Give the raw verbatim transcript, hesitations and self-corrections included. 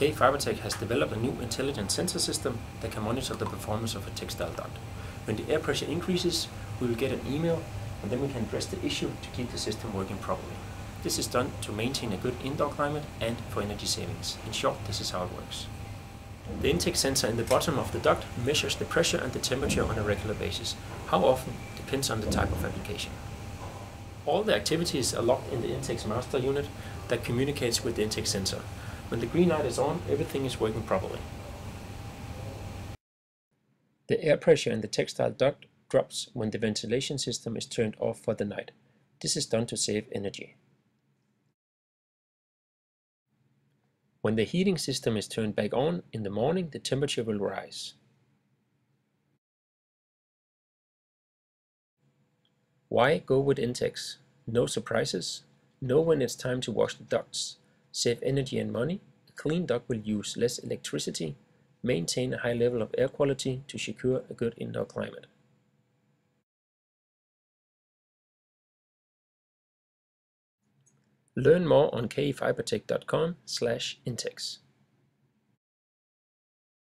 K E FiberTec has developed a new intelligent sensor system that can monitor the performance of a textile duct. When the air pressure increases, we will get an email, and then we can address the issue to keep the system working properly. This is done to maintain a good indoor climate and for energy savings. In short, this is how it works. The Intex sensor in the bottom of the duct measures the pressure and the temperature on a regular basis. How often depends on the type of application. All the activities are logged in the Intex master unit that communicates with the Intex sensor. When the green light is on, everything is working properly. The air pressure in the textile duct drops when the ventilation system is turned off for the night. This is done to save energy. When the heating system is turned back on in the morning, the temperature will rise. Why go with Intex? No surprises. Know when it's time to wash the ducts. Save energy and money. A clean duct will use less electricity. Maintain a high level of air quality to secure a good indoor climate. Learn more on K E FiberTec dot com slash Intex.